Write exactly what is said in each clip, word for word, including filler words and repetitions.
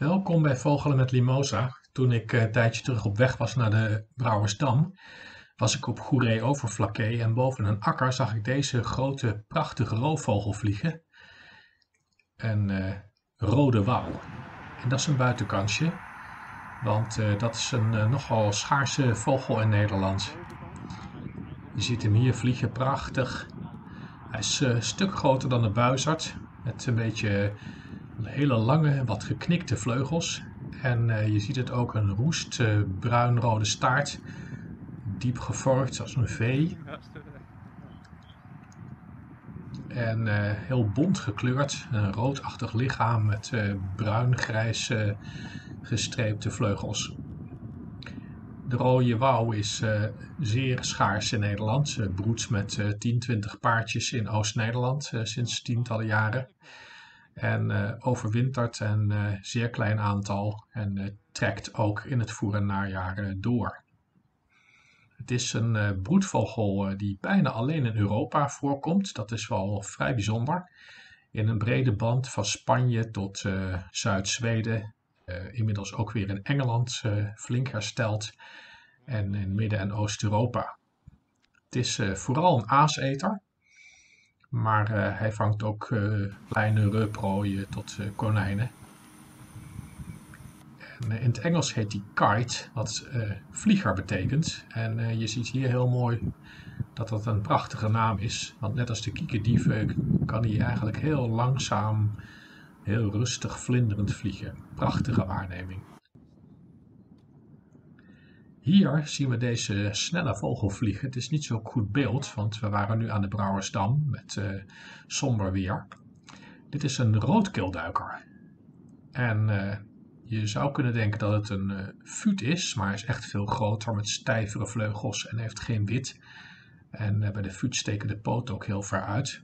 Welkom bij Vogelen met Limosa. Toen ik een tijdje terug op weg was naar de Brouwersdam, was ik op Goeree Overflakkee en boven een akker zag ik deze grote, prachtige roofvogel vliegen. Een uh, rode wouw. En dat is een buitenkansje, want uh, dat is een uh, nogal schaarse vogel in Nederland. Je ziet hem hier vliegen, prachtig. Hij is uh, een stuk groter dan de buizerd, met een beetje... hele lange, wat geknikte vleugels en uh, je ziet het ook een roest, uh, bruinrode staart, diep gevormd als een vee en uh, heel bont gekleurd, een roodachtig lichaam met uh, bruin-grijs uh, gestreepte vleugels. De rode wouw is uh, zeer schaars in Nederland. Ze broedt met uh, tien, twintig paardjes in Oost-Nederland uh, sinds tientallen jaren. En uh, overwintert een uh, zeer klein aantal en uh, trekt ook in het voor- en najaar uh, door. Het is een uh, broedvogel uh, die bijna alleen in Europa voorkomt. Dat is wel vrij bijzonder. In een brede band van Spanje tot uh, Zuid-Zweden. Uh, inmiddels ook weer in Engeland uh, flink hersteld. En in Midden- en Oost-Europa. Het is uh, vooral een aaseter. Maar uh, hij vangt ook uh, kleine reprooien tot uh, konijnen. En, uh, in het Engels heet die kite, wat uh, vlieger betekent. En uh, je ziet hier heel mooi dat dat een prachtige naam is. Want net als de kiekendief uh, kan hij eigenlijk heel langzaam, heel rustig vlinderend vliegen. Prachtige waarneming. Hier zien we deze snelle vogel vliegen. Het is niet zo'n goed beeld, want we waren nu aan de Brouwersdam met uh, somber weer. Dit is een roodkeelduiker. En uh, je zou kunnen denken dat het een uh, fuut is, maar hij is echt veel groter met stijvere vleugels en heeft geen wit. En uh, bij de fuut steken de poten ook heel ver uit.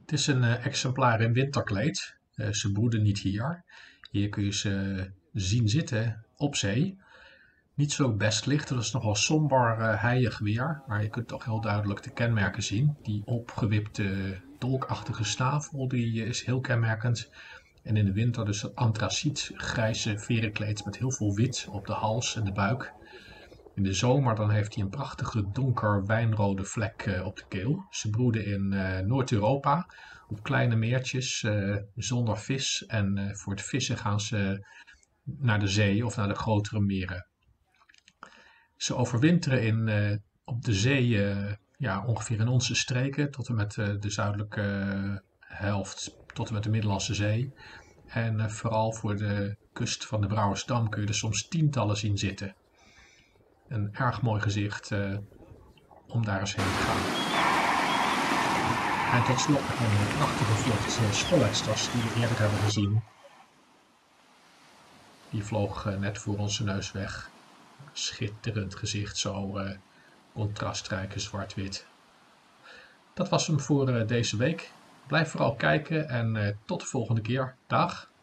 Het is een uh, exemplaar in winterkleed. Uh, ze broeden niet hier. Hier kun je ze... Uh, zien zitten op zee. Niet zo best licht, dat is nogal somber uh, heilig weer, maar je kunt toch heel duidelijk de kenmerken zien. Die opgewipte dolkachtige snavel, die uh, is heel kenmerkend. En in de winter dus dat antracietgrijze verenkleed met heel veel wit op de hals en de buik. In de zomer dan heeft hij een prachtige donker wijnrode vlek uh, op de keel. Ze broeden in uh, Noord-Europa op kleine meertjes uh, zonder vis en uh, voor het vissen gaan ze naar de zee of naar de grotere meren. Ze overwinteren in, uh, op de zee uh, ja, ongeveer in onze streken tot en met uh, de zuidelijke uh, helft, tot en met de Middellandse Zee. En uh, vooral voor de kust van de Brouwersdam kun je er soms tientallen zien zitten. Een erg mooi gezicht uh, om daar eens heen te gaan. En tot slot een prachtige vlucht scholeksters die we eerder hebben gezien. Die vloog net voor onze neus weg. Schitterend gezicht, zo uh, contrastrijk en zwart-wit. Dat was hem voor uh, deze week. Blijf vooral kijken en uh, tot de volgende keer. Dag!